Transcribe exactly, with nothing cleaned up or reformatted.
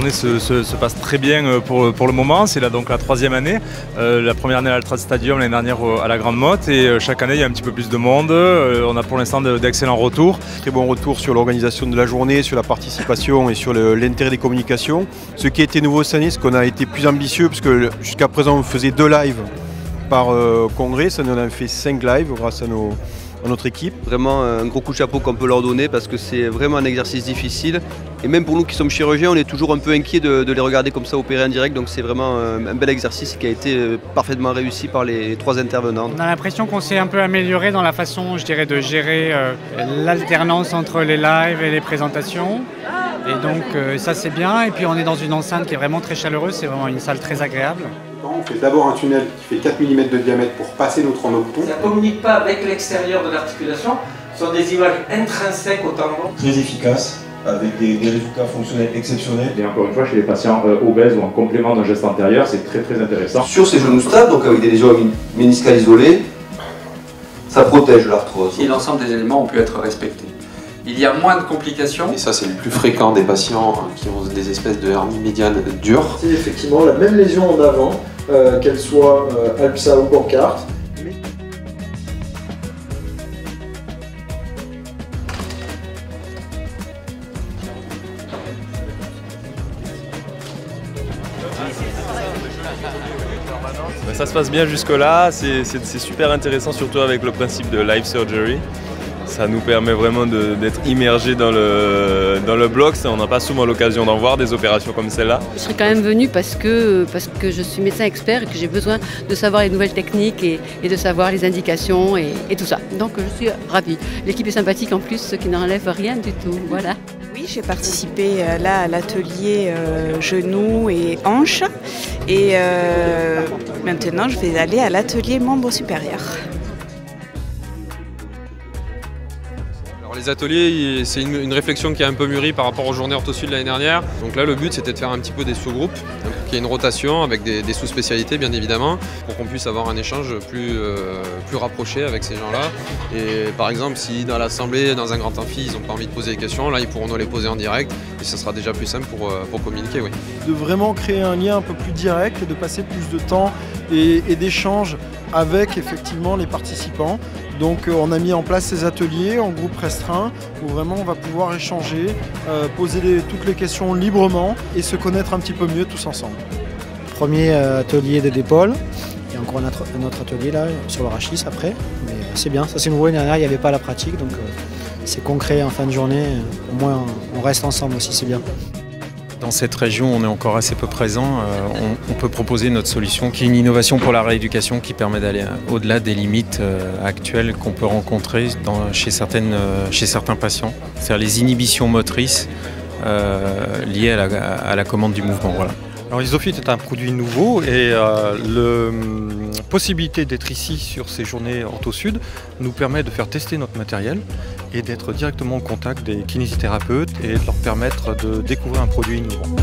journée se, se, se passe très bien pour, pour le moment. C'est donc la troisième année. Euh, la première année à l'Altrad Stadium, l'année dernière à la Grande Motte. Et chaque année, il y a un petit peu plus de monde. Euh, on a pour l'instant d'excellents retours. Très bon retour sur l'organisation de la journée, sur la participation et sur l'intérêt des communications. Ce qui a été nouveau cette année, c'est qu'on a été plus ambitieux, parce que jusqu'à présent, on faisait deux lives par euh, congrès. Ça nous a fait cinq lives grâce à nos... à notre équipe. Vraiment un gros coup de chapeau qu'on peut leur donner, parce que c'est vraiment un exercice difficile, et même pour nous qui sommes chirurgiens, on est toujours un peu inquiets de, de les regarder comme ça opérer en direct, donc c'est vraiment un bel exercice qui a été parfaitement réussi par les trois intervenants. On a l'impression qu'on s'est un peu amélioré dans la façon, je dirais, de gérer euh, l'alternance entre les lives et les présentations, et donc euh, ça c'est bien, et puis on est dans une enceinte qui est vraiment très chaleureuse, c'est vraiment une salle très agréable. On fait d'abord un tunnel qui fait quatre millimètres de diamètre pour passer notre endocton. Ça ne communique pas avec l'extérieur de l'articulation, ce sont des images intrinsèques au tendon. Très efficace, avec des, des résultats fonctionnels exceptionnels. Et encore une fois, chez les patients euh, obèses ou en complément d'un geste antérieur, c'est très très intéressant. Sur ces genoux stables, donc avec des lésions méniscales isolées, ça protège l'arthrose. Et l'ensemble des éléments ont pu être respectés. Il y a moins de complications. Et ça, c'est le plus fréquent des patients qui ont des espèces de hernie médiane dure. C'est effectivement la même lésion en avant, euh, qu'elle soit euh, Alpsa ou Bankart. Ça se passe bien jusque-là, c'est super intéressant, surtout avec le principe de live surgery. Ça nous permet vraiment d'être immergés dans le, dans le bloc. On n'a pas souvent l'occasion d'en voir des opérations comme celle-là. Je serais quand même venue parce que, parce que je suis médecin expert et que j'ai besoin de savoir les nouvelles techniques et, et de savoir les indications et, et tout ça. Donc je suis ravie. L'équipe est sympathique en plus, ce qui n'enlève rien du tout. Voilà. Oui, j'ai participé là à l'atelier euh, genoux et hanches. Et euh, maintenant, je vais aller à l'atelier membres supérieurs. Les ateliers, c'est une, une réflexion qui est un peu mûrie par rapport aux journées OrthoSud de l'année dernière. Donc là, le but, c'était de faire un petit peu des sous-groupes, qu'il y ait une rotation avec des, des sous-spécialités, bien évidemment, pour qu'on puisse avoir un échange plus, euh, plus rapproché avec ces gens-là. Et par exemple, si dans l'assemblée, dans un grand amphi, ils n'ont pas envie de poser des questions, là, ils pourront nous les poser en direct, et ça sera déjà plus simple pour, pour communiquer, oui. De vraiment créer un lien un peu plus direct, de passer plus de temps et, et d'échanges avec, effectivement, les participants. Donc on a mis en place ces ateliers en groupe restreint où vraiment on va pouvoir échanger, euh, poser les, toutes les questions librement et se connaître un petit peu mieux tous ensemble. Premier atelier de dépôle, et encore un autre, un autre atelier là sur le rachis après, mais c'est bien, ça c'est nouveau, l'année dernière il n'y avait pas la pratique, donc euh, c'est concret en fin de journée, au moins on reste ensemble aussi, c'est bien. Dans cette région, on est encore assez peu présent. Euh, on, on peut proposer notre solution, qui est une innovation pour la rééducation qui permet d'aller au-delà des limites euh, actuelles qu'on peut rencontrer dans, chez, certaines, euh, chez certains patients. C'est-à-dire les inhibitions motrices euh, liées à la, à la commande du mouvement. Voilà. Alors, Isophyte est un produit nouveau, et euh, le, la possibilité d'être ici sur ces journées OrthoSud nous permet de faire tester notre matériel et d'être directement en contact des kinésithérapeutes et de leur permettre de découvrir un produit innovant.